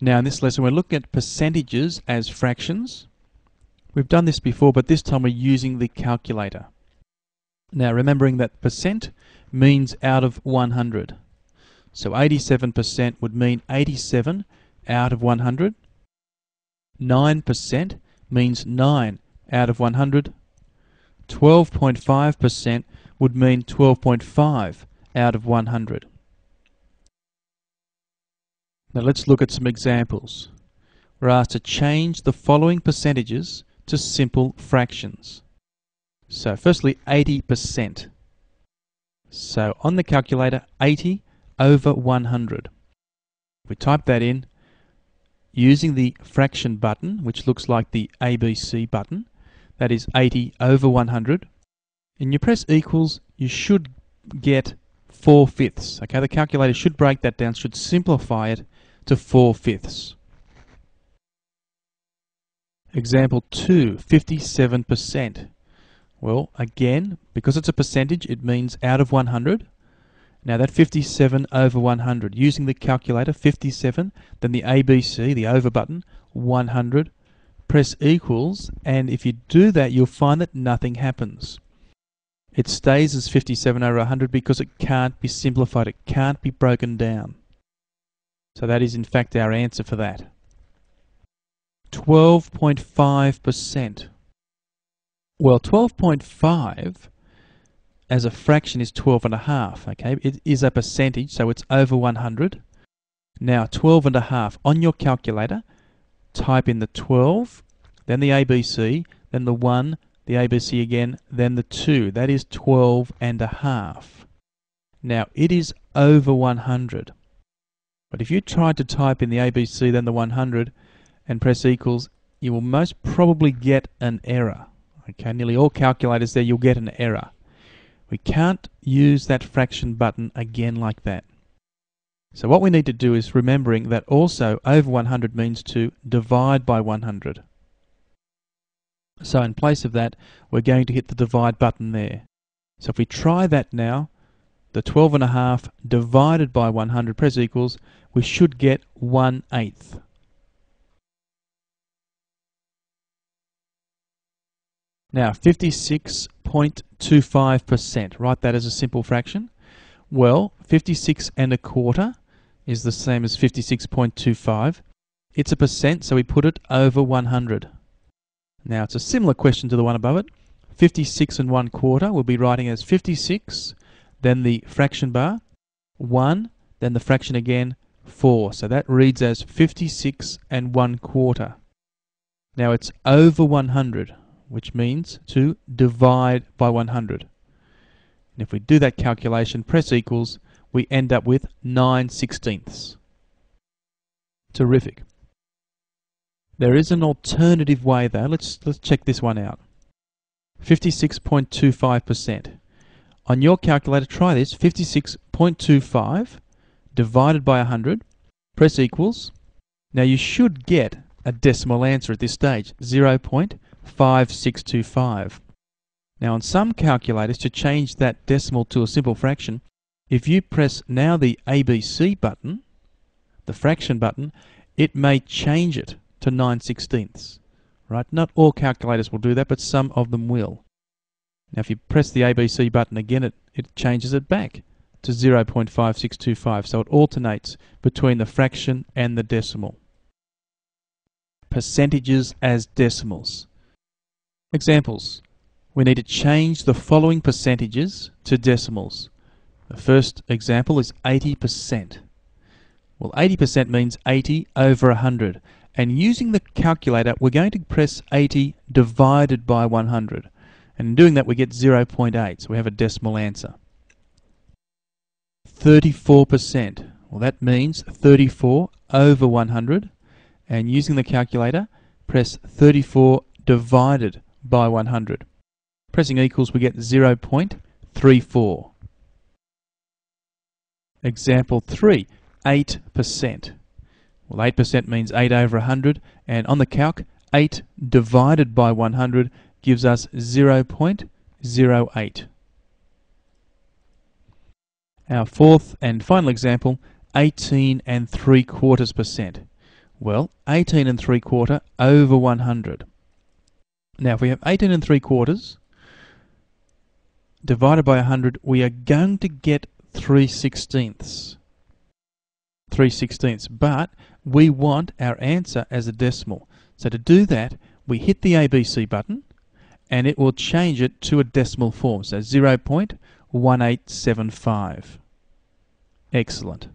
Now in this lesson we're looking at percentages as fractions. We've done this before, but this time we're using the calculator. Now remembering that percent means out of 100. So 87% would mean 87 out of 100. 9% means 9 out of 100. 12.5% would mean 12.5 out of 100. Now let's look at some examples. We're asked to change the following percentages to simple fractions. So firstly, 80%. So on the calculator, 80 over 100. We type that in using the fraction button, which looks like the ABC button. That is 80 over 100. And you press equals, you should get 4/5. Okay, the calculator should break that down, should simplify it to 4/5. Example 2, 57%. Well, again, because it's a percentage, it means out of 100. Now that 57 over 100, using the calculator, 57, then the ABC, the over button, 100, press equals, and if you do that, you'll find that nothing happens. It stays as 57 over 100 because it can't be simplified, it can't be broken down. So that is in fact our answer for that. 12.5%. Well, 12.5 as a fraction is 12.5, okay? It is a percentage, so it's over 100. Now 12.5, on your calculator, type in the 12, then the ABC, then the 1, the ABC again, then the 2. That is 12.5. Now it is over 100. But if you tried to type in the ABC, then the 100, and press equals, you will most probably get an error. Okay, nearly all calculators there, you'll get an error. We can't use that fraction button again like that. So what we need to do is remembering that also over 100 means to divide by 100. So in place of that, we're going to hit the divide button there. So if we try that now, the 12.5 divided by 100, press equals, we should get 1/8. Now 56.25%, write that as a simple fraction. Well, 56 1/4 is the same as 56.25. It's a percent, so we put it over 100. Now it's a similar question to the one above it. 56 1/4 we'll be writing as 56, then the fraction bar, 1, then the fraction again, 4. So that reads as 56 1/4. Now it's over 100. Which means to divide by 100. And if we do that calculation, press equals, we end up with 9/16. Terrific. There is an alternative way though. Let's check this one out. 56.25%. On your calculator, try this, 56.25 divided by 100, press equals. Now you should get a decimal answer at this stage, 0.5625. Now on some calculators, to change that decimal to a simple fraction, if you press now the ABC button, the fraction button, it may change it to 9/16. Right? Not all calculators will do that, but some of them will. Now if you press the ABC button again, it changes it back to 0.5625, so it alternates between the fraction and the decimal. Percentages as decimals. Examples. We need to change the following percentages to decimals. The first example is 80%. Well, 80% means 80 over 100. And using the calculator, we're going to press 80 divided by 100. And in doing that, we get 0.8, so we have a decimal answer. 34%. Well, that means 34 over 100. And using the calculator, press 34 divided by 100. Pressing equals, we get 0.34. Example 3, 8%. Well, 8% means 8 over 100, and on the calc, 8 divided by 100 gives us 0.08. Our fourth and final example, 18.75%. Well, 18 3/4 over 100. Now, if we have 18 3/4 divided by 100, we are going to get 3/16. 3/16, but we want our answer as a decimal. So to do that, we hit the ABC button, and it will change it to a decimal form. So 0.1875. Excellent.